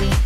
week.